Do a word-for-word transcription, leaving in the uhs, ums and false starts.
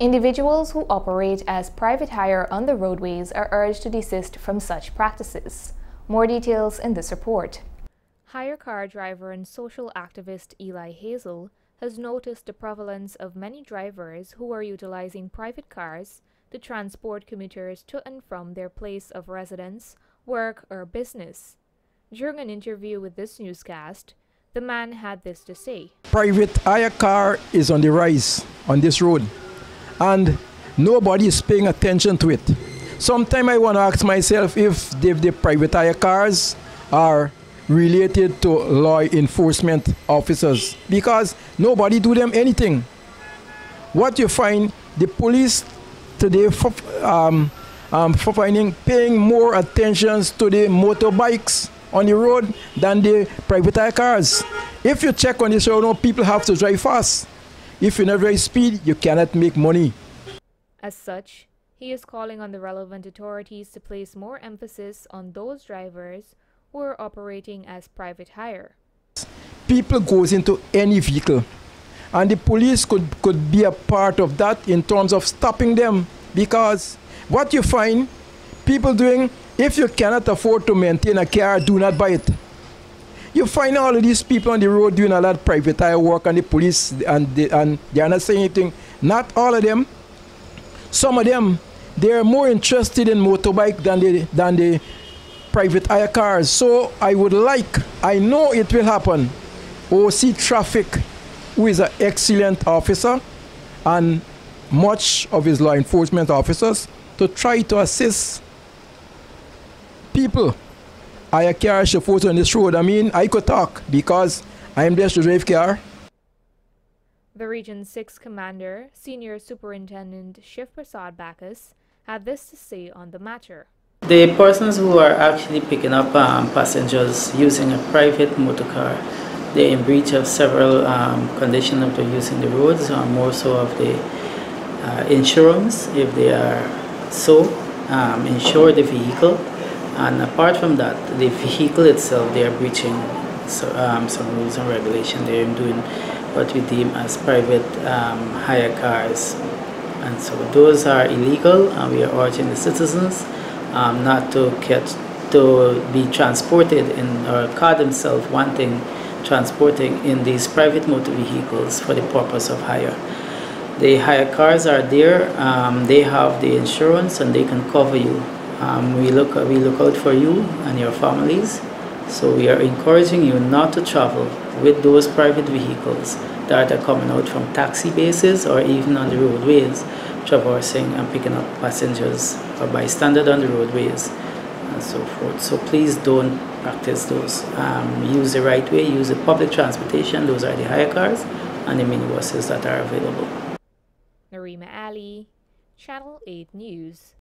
Individuals who operate as private hire on the roadways are urged to desist from such practices. More details in this report. Hire car driver and social activist Eli Hazel has noticed the prevalence of many drivers who are utilizing private cars to transport commuters to and from their place of residence, work, or business. During an interview with this newscast, the man had this to say. Private hire car is on the rise on this road, and nobody is paying attention to it. Sometimes I want to ask myself if the, the private hire cars are related to law enforcement officers, because nobody do them anything. What you find, the police today for, um, um, for finding paying more attention to the motorbikes on the road than the private hire cars. If you check on this road, people have to drive fast. If you never speed, you cannot make money. As such, he is calling on the relevant authorities to place more emphasis on those drivers who are operating as private hire. People goes into any vehicle, and the police could, could be a part of that in terms of stopping them, because what you find people doing, if you cannot afford to maintain a car, do not buy it. You find all of these people on the road doing a lot of private hire work, and the police, and they, and they are not saying anything. Not all of them. Some of them, they are more interested in motorbike than the, than the private hire cars. So I would like, I know it will happen. O C Traffic, who is an excellent officer, and much of his law enforcement officers, to try to assist people. I carry chauffeurs on this road. I mean, I could talk because I am just a drive car. The Region six commander, Senior Superintendent Shiv Prasad Backus, had this to say on the matter. The persons who are actually picking up um, passengers using a private motor car, they're in breach of several um, conditions of the using the roads, or more so of the uh, insurance, if they are so um, insure the vehicle. And apart from that, the vehicle itself, they are breaching so, um, some rules and regulations. They are doing what we deem as private um, hire cars. And so those are illegal, and we are urging the citizens um, not to get to be transported in or car themselves wanting transporting in these private motor vehicles for the purpose of hire. The hire cars are there, um, they have the insurance, and they can cover you. Um, we look we look out for you and your families, so we are encouraging you not to travel with those private vehicles that are coming out from taxi bases or even on the roadways, traversing and picking up passengers or bystanders on the roadways and so forth. So please don't practice those. Um, use the right way, use the public transportation. Those are the hire cars and the minibuses that are available. Nareema Ali, Channel eight News.